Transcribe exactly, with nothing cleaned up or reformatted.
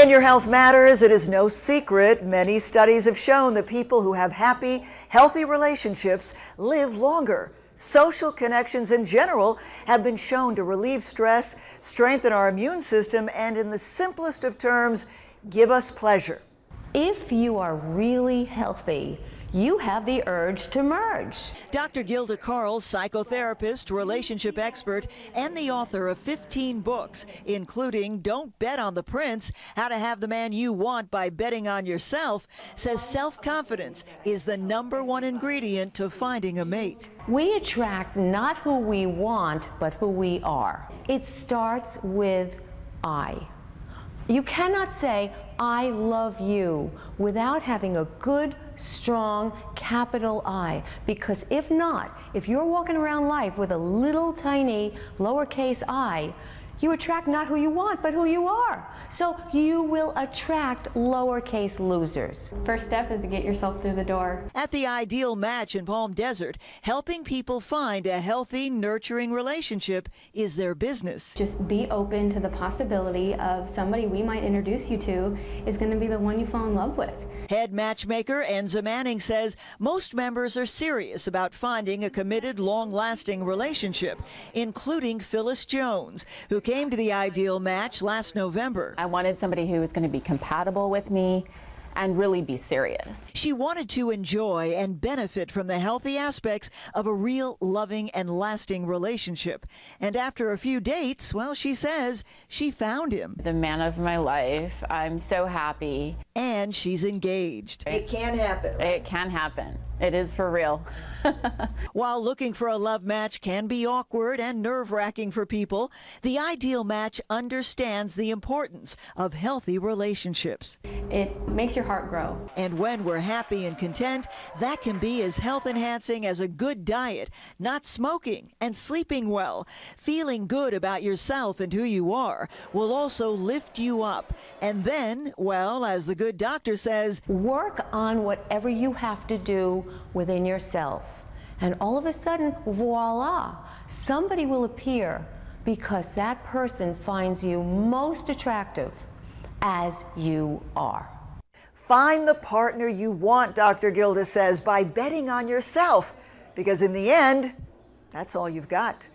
In Your Health Matters, it is no secret. Many studies have shown that people who have happy, healthy relationships live longer. Social connections in general have been shown to relieve stress, strengthen our immune system, and in the simplest of terms, give us pleasure. If you are really healthy, you have the urge to merge. Doctor Gilda Carle, psychotherapist, relationship expert, and the author of fifteen books, including Don't Bet on the Prince, How to Have the Man You Want by Betting on Yourself, says self-confidence is the number one ingredient to finding a mate. We attract not who we want, but who we are. It starts with I. You cannot say, I love you, without having a good, strong, capital I. Because if not, if you're walking around life with a little tiny lowercase I, you attract not who you want, but who you are. So you will attract lowercase losers. First step is to get yourself through the door. At the Ideal Match in Palm Desert, helping people find a healthy, nurturing relationship is their business. Just be open to the possibility of somebody we might introduce you to is going to be the one you fall in love with. Head matchmaker Enza Manning says most members are serious about finding a committed, long-lasting relationship, including Phyllis Jones, who came to the Ideal Match last November. I wanted somebody who was going to be compatible with me and really be serious. She wanted to enjoy and benefit from the healthy aspects of a real, loving, and lasting relationship. And after a few dates, well, she says she found him. The man of my life. I'm so happy. And she's engaged. It can happen. It can happen. It is for real. While looking for a love match can be awkward and nerve-wracking for people, the Ideal Match understands the importance of healthy relationships. It makes your heart grow. And when we're happy and content, that can be as health-enhancing as a good diet, not smoking, and sleeping well. Feeling good about yourself and who you are will also lift you up. And then, well, as the good doctor says, work on whatever you have to do within yourself. And all of a sudden, voila, somebody will appear because that person finds you most attractive as you are. Find the partner you want, Doctor Gilda says, by betting on yourself, because in the end, that's all you've got.